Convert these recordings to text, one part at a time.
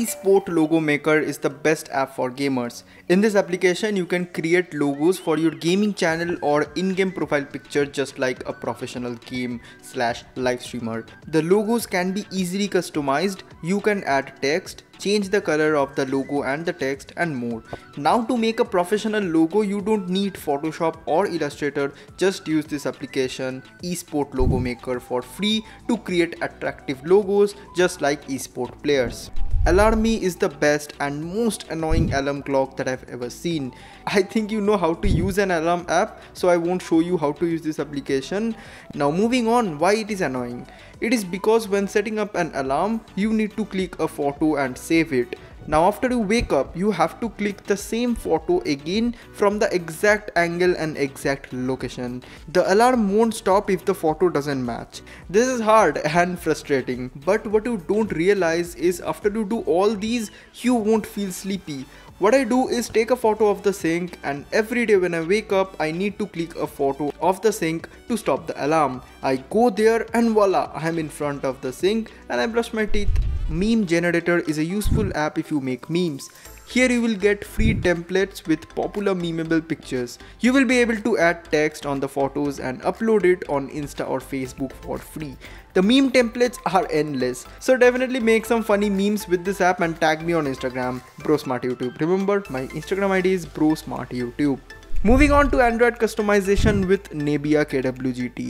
E-Sport Logo Maker is the best app for gamers. In this application, you can create logos for your gaming channel or in-game profile picture just like a professional game/live streamer. The logos can be easily customized. You can add text, change the color of the logo and the text, and more. Now, to make a professional logo, you don't need Photoshop or Illustrator. Just use this application E-Sport Logo Maker for free to create attractive logos just like e-sport players. Alarmy is the best and most annoying alarm clock that I've ever seen. I think you know how to use an alarm app, so I won't show you how to use this application. Now moving on, why it is annoying. It is because when setting up an alarm, you need to click a photo and save it. Now after you wake up, you have to click the same photo again from the exact angle and exact location. The alarm won't stop if the photo doesn't match. This is hard and frustrating, but what you don't realize is after you do all these, you won't feel sleepy. What I do is take a photo of the sink, and every day when I wake up, I need to click a photo of the sink to stop the alarm. I go there and voila, I am in front of the sink and I brush my teeth. Meme Generator is a useful app if you make memes. Here you will get free templates with popular memeable pictures. You will be able to add text on the photos and upload it on Insta or Facebook for free. The meme templates are endless, so definitely make some funny memes with this app and tag me on Instagram, BroSmartYouTube. Remember, my Instagram ID is BroSmartYouTube. Moving on to Android customization with Nebbia KWGT.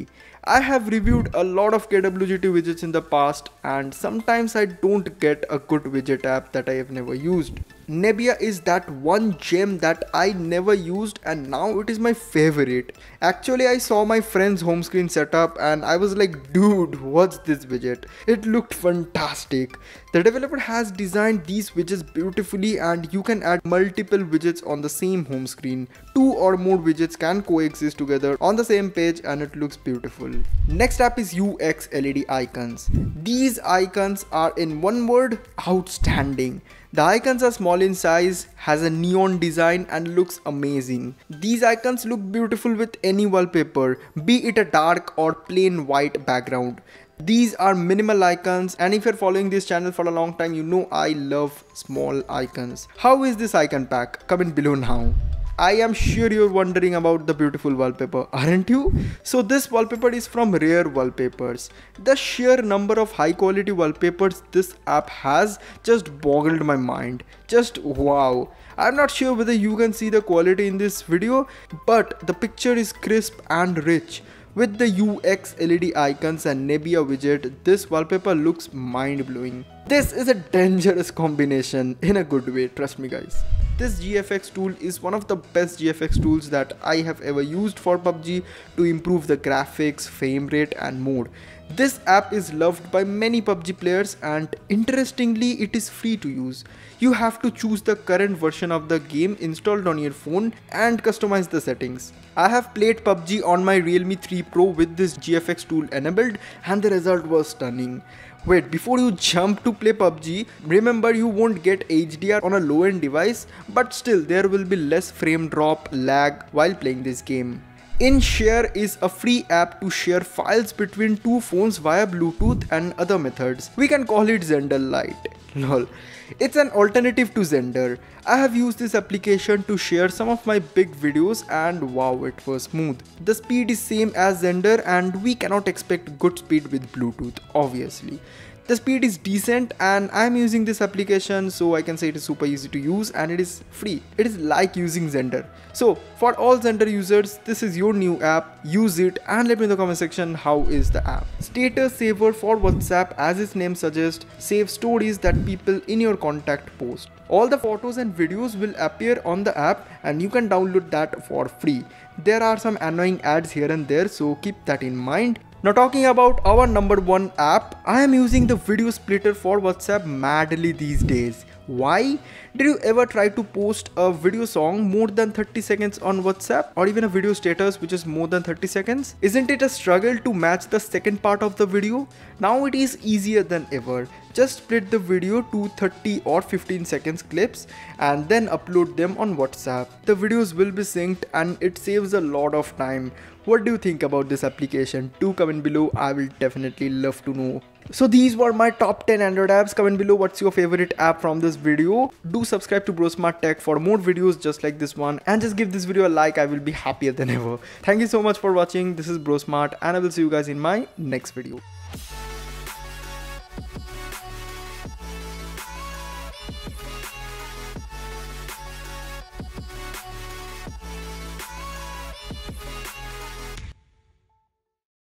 I have reviewed a lot of KWGT widgets in the past, and sometimes I don't get a good widget app that I have never used. Nebbia is that one gem that I never used, and now it is my favorite. Actually, I saw my friend's home screen setup and I was like, dude, what's this widget? It looked fantastic. The developer has designed these widgets beautifully, and you can add multiple widgets on the same home screen. Two or more widgets can coexist together on the same page and it looks beautiful. Next app is UX LED icons. These icons are, in one word, outstanding. The icons are small in size, has a neon design and looks amazing. These icons look beautiful with any wallpaper, be it a dark or plain white background. These are minimal icons, and if you're following this channel for a long time, you know I love small icons. How is this icon pack? Comment below now. I am sure you're wondering about the beautiful wallpaper, aren't you? So this wallpaper is from Rare Wallpapers. The sheer number of high quality wallpapers this app has just boggled my mind. Just wow. I'm not sure whether you can see the quality in this video, but the picture is crisp and rich. With the UX LED icons and Nebbia widget, this wallpaper looks mind-blowing. This is a dangerous combination in a good way, trust me guys. This GFX tool is one of the best GFX tools that I have ever used for PUBG to improve the graphics, frame rate and more. This app is loved by many PUBG players, and interestingly, it is free to use. You have to choose the current version of the game installed on your phone and customize the settings. I have played PUBG on my Realme 3 Pro with this GFX tool enabled, and the result was stunning. Wait, before you jump to play PUBG, remember you won't get HDR on a low-end device, but still there will be less frame drop, lag while playing this game. InShare is a free app to share files between two phones via Bluetooth and other methods. We can call it Xender Lite. Lol. It's an alternative to Xender. I have used this application to share some of my big videos, and wow, it was smooth. The speed is same as Xender, and we cannot expect good speed with Bluetooth, obviously. The speed is decent, and I am using this application, so I can say it is super easy to use and it is free. It is like using Xender. So for all Xender users, this is your new app. Use it and let me in the comment section how is the app. Status saver for WhatsApp, as its name suggests, saves stories that people in your contact post. All the photos and videos will appear on the app, and you can download that for free. There are some annoying ads here and there, so keep that in mind. Now talking about our number one app, I am using the Video Splitter for WhatsApp madly these days. Why? Did you ever try to post a video song more than 30 seconds on WhatsApp, or even a video status which is more than 30 seconds? Isn't it a struggle to match the second part of the video? Now it is easier than ever. Just split the video to 30 or 15 seconds clips and then upload them on WhatsApp. The videos will be synced and it saves a lot of time. What do you think about this application? Do comment below, I will definitely love to know. So these were my top 10 Android apps. Comment below what's your favorite app from this video. Do subscribe to BroSmart Tech for more videos just like this one, and just give this video a like. I will be happier than ever. Thank you so much for watching. This is BroSmart and I will see you guys in my next video.